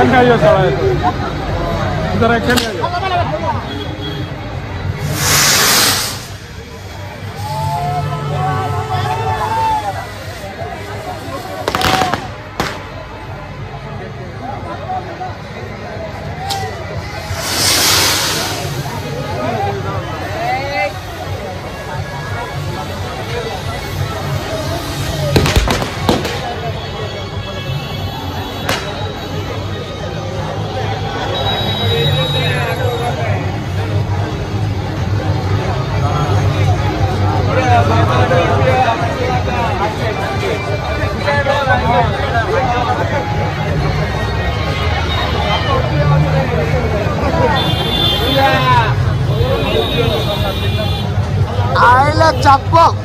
action का ये सवाल है, इधर एक्शन का आयला चापक